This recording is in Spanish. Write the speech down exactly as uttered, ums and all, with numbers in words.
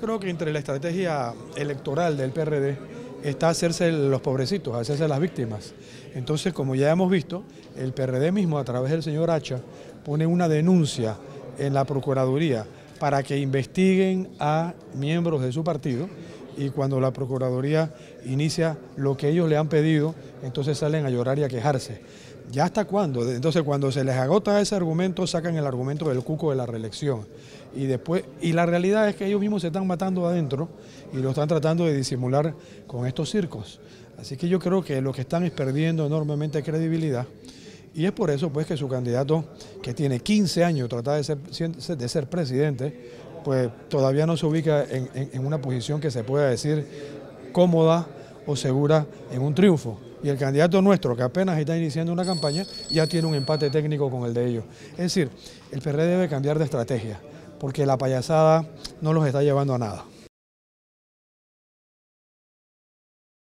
creo que entre la estrategia electoral del P R D está hacerse los pobrecitos, hacerse las víctimas. Entonces, como ya hemos visto, el P R D mismo, a través del señor Hacha, pone una denuncia en la Procuraduría para que investiguen a miembros de su partido, y cuando la Procuraduría inicia lo que ellos le han pedido, entonces salen a llorar y a quejarse. ¿Ya hasta cuándo? Entonces, cuando se les agota ese argumento, sacan el argumento del cuco de la reelección. Y después, y la realidad es que ellos mismos se están matando adentro y lo están tratando de disimular con estos circos. Así que yo creo que lo que están es perdiendo enormemente credibilidad. Y es por eso pues que su candidato, que tiene quince años tratando de ser, de ser presidente, pues todavía no se ubica en, en, en una posición que se pueda decir cómoda o segura en un triunfo. Y el candidato nuestro, que apenas está iniciando una campaña, ya tiene un empate técnico con el de ellos. Es decir, el P R D debe cambiar de estrategia, porque la payasada no los está llevando a nada.